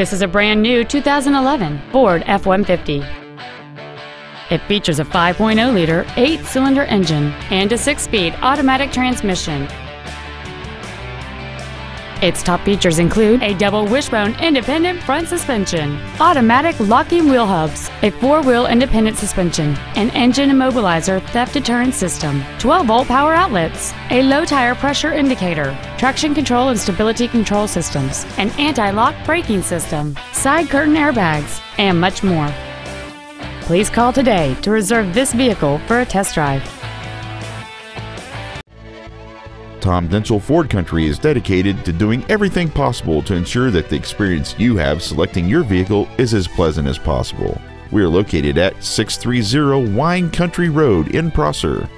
This is a brand new 2011 Ford F-150. It features a 5.0-liter 8-cylinder engine and a 6-speed automatic transmission. Its top features include a double wishbone independent front suspension, automatic locking wheel hubs, a 4-wheel independent suspension, an engine immobilizer theft deterrent system, 12-volt power outlets, a low tire pressure indicator, traction control and stability control systems, an anti-lock braking system, side curtain airbags, and much more. Please call today to reserve this vehicle for a test drive. Tom Denchel Ford Country is dedicated to doing everything possible to ensure that the experience you have selecting your vehicle is as pleasant as possible. We are located at 630 Wine Country Road in Prosser.